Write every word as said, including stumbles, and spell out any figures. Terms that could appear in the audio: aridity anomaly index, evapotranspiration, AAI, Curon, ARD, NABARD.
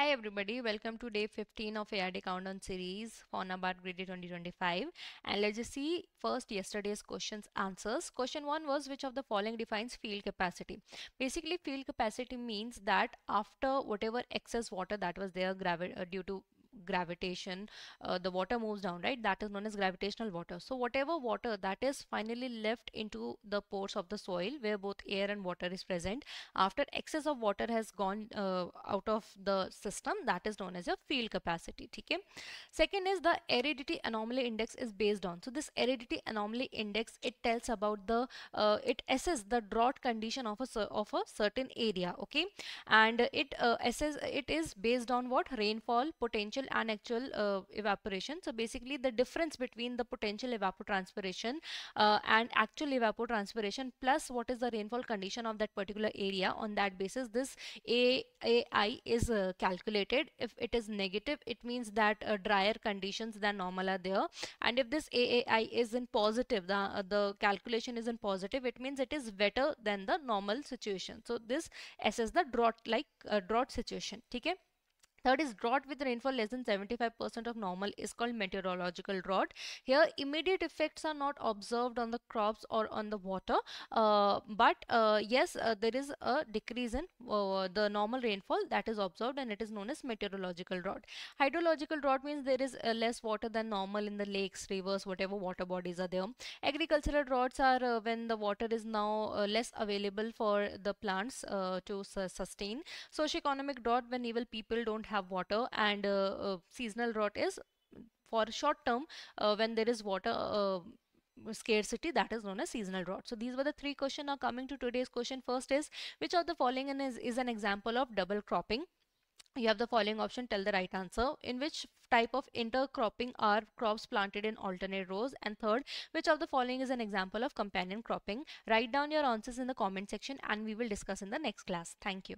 Hi everybody, welcome to day fifteen of A R D countdown series for NABARD grade twenty twenty-five, and let's just see first yesterday's questions answers. Question one was, which of the following defines field capacity? Basically field capacity means that after whatever excess water that was there gravi- uh, due to gravitation, uh, the water moves down, right? That is known as gravitational water. So whatever water that is finally left into the pores of the soil where both air and water is present, after excess of water has gone uh, out of the system, that is known as a field capacity. Okay? Second is the aridity anomaly index is based on. So this aridity anomaly index, it tells about the uh, it assesses the drought condition of a of a certain area. Okay, and it uh, assess it is based on what? Rainfall potential and actual uh, evaporation. So basically the difference between the potential evapotranspiration uh, and actual evapotranspiration plus what is the rainfall condition of that particular area. On that basis this A A I is uh, calculated. If it is negative, it means that uh, drier conditions than normal are there, and if this A A I is in positive, the, uh, the calculation is in positive, it means it is wetter than the normal situation. So this assesses the drought like uh, drought situation. Okay? Third is drought with rainfall less than seventy-five percent of normal is called meteorological drought. Here immediate effects are not observed on the crops or on the water, uh, but uh, yes, uh, there is a decrease in uh, the normal rainfall that is observed, and it is known as meteorological drought. Hydrological drought means there is uh, less water than normal in the lakes, rivers, whatever water bodies are there. Agricultural droughts are uh, when the water is now uh, less available for the plants uh, to su sustain. Socioeconomic drought, when evil people don't have water, and uh, uh, seasonal drought is for short term uh, when there is water uh, scarcity, that is known as seasonal drought. So these were the three questions. Now coming to today's question. First is, which of the following is, is an example of double cropping? You have the following option, tell the right answer. In which type of intercropping are crops planted in alternate rows? And third, which of the following is an example of companion cropping? Write down your answers in the comment section and we will discuss in the next class. Thank you.